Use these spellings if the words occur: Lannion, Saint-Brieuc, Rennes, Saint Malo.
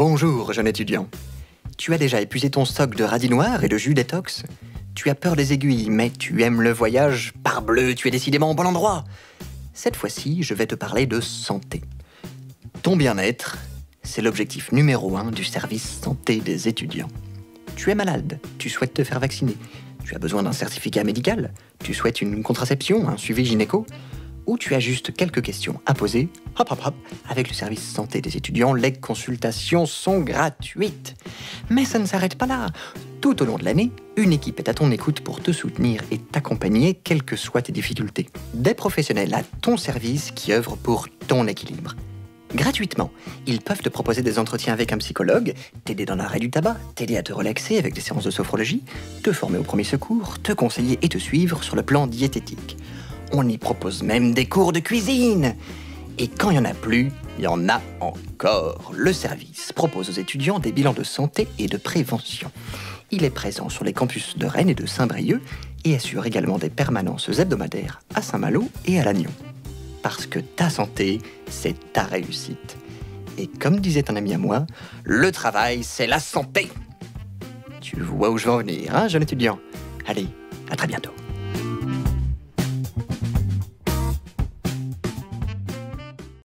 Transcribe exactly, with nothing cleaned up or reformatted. Bonjour, jeune étudiant. Tu as déjà épuisé ton stock de radis noirs et de jus détox? Tu as peur des aiguilles, mais tu aimes le voyage? Parbleu, tu es décidément au bon endroit! Cette fois-ci, je vais te parler de santé. Ton bien-être, c'est l'objectif numéro un du service santé des étudiants. Tu es malade, tu souhaites te faire vacciner, tu as besoin d'un certificat médical, tu souhaites une contraception, un suivi gynéco, ou tu as juste quelques questions à poser, hop hop hop, avec le service santé des étudiants, les consultations sont gratuites. Mais ça ne s'arrête pas là. Tout au long de l'année, une équipe est à ton écoute pour te soutenir et t'accompagner, quelles que soient tes difficultés. Des professionnels à ton service qui œuvrent pour ton équilibre. Gratuitement, ils peuvent te proposer des entretiens avec un psychologue, t'aider dans l'arrêt du tabac, t'aider à te relaxer avec des séances de sophrologie, te former au premier secours, te conseiller et te suivre sur le plan diététique. On y propose même des cours de cuisine. Et quand il n'y en a plus, il y en a encore. Le service propose aux étudiants des bilans de santé et de prévention. Il est présent sur les campus de Rennes et de Saint-Brieuc et assure également des permanences hebdomadaires à Saint Malo et à Lannion. Parce que ta santé, c'est ta réussite. Et comme disait un ami à moi, le travail, c'est la santé. Tu vois où je veux en venir, hein, jeune étudiant? Allez, à très bientôt.